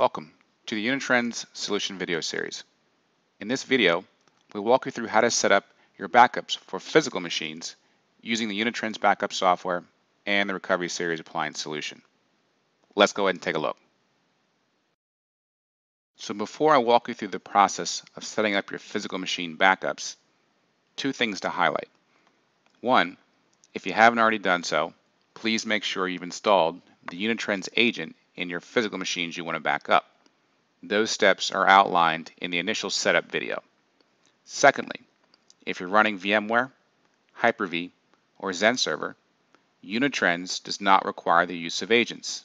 Welcome to the Unitrends Solution video series. In this video, we'll walk you through how to set up your backups for physical machines using the Unitrends backup software and the Recovery Series Appliance Solution. Let's go ahead and take a look. So before I walk you through the process of setting up your physical machine backups, two things to highlight. One, if you haven't already done so, please make sure you've installed the Unitrends agent in your physical machines you want to back up. Those steps are outlined in the initial setup video. Secondly, if you're running VMware, Hyper-V, or XenServer, Unitrends does not require the use of agents.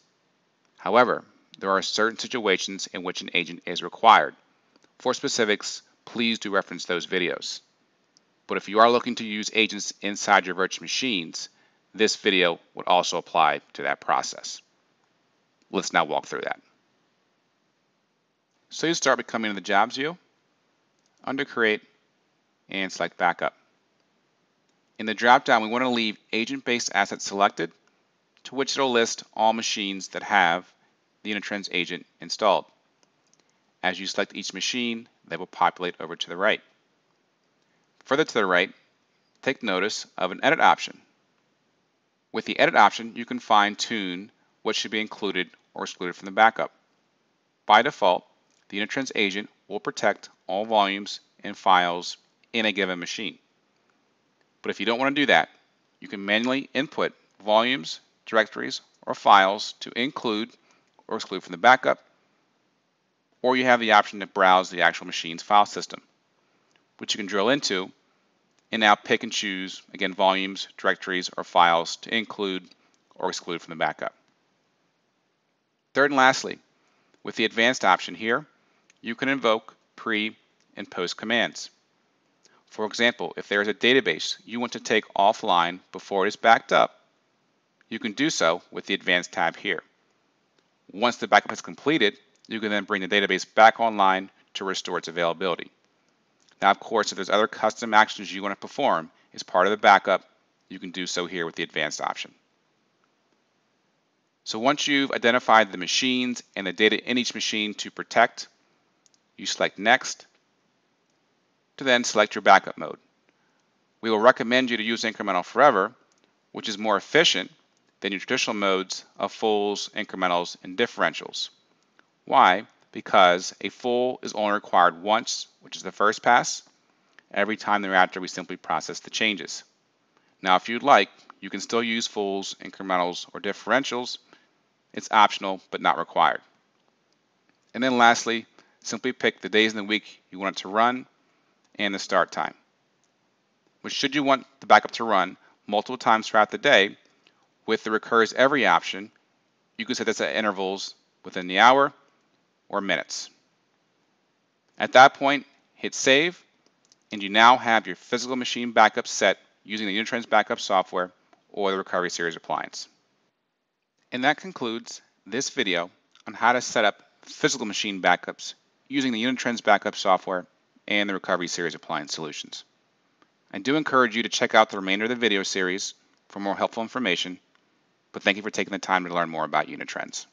However, there are certain situations in which an agent is required. For specifics, please do reference those videos. But if you are looking to use agents inside your virtual machines, this video would also apply to that process. Let's now walk through that. So you start by coming to the Jobs view, under Create, and select Backup. In the dropdown, we want to leave Agent-Based Assets selected, to which it will list all machines that have the Unitrends agent installed. As you select each machine, they will populate over to the right. Further to the right, take notice of an Edit option. With the Edit option, you can fine-tune what should be included or excluded from the backup. By default, the Unitrends agent will protect all volumes and files in a given machine. But if you don't want to do that, you can manually input volumes, directories, or files to include or exclude from the backup, or you have the option to browse the actual machine's file system, which you can drill into and now pick and choose, again, volumes, directories, or files to include or exclude from the backup. Third and lastly, with the advanced option here, you can invoke pre and post commands. For example, if there is a database you want to take offline before it is backed up, you can do so with the advanced tab here. Once the backup is completed, you can then bring the database back online to restore its availability. Now, of course, if there's other custom actions you want to perform as part of the backup, you can do so here with the advanced option. So once you've identified the machines and the data in each machine to protect, you select Next to then select your backup mode. We will recommend you to use incremental forever, which is more efficient than your traditional modes of fulls, incrementals, and differentials. Why? Because a full is only required once, which is the first pass. Every time thereafter, we simply process the changes. Now, if you'd like, you can still use fulls, incrementals, or differentials. It's optional, but not required. And then lastly, simply pick the days in the week you want it to run and the start time. But should you want the backup to run multiple times throughout the day, with the recurs every option, you can set this at intervals within the hour or minutes. At that point, hit Save, and you now have your physical machine backup set using the Unitrends backup software or the Recovery Series appliance. And that concludes this video on how to set up physical machine backups using the Unitrends backup software and the Recovery Series appliance solutions. I do encourage you to check out the remainder of the video series for more helpful information, but thank you for taking the time to learn more about Unitrends.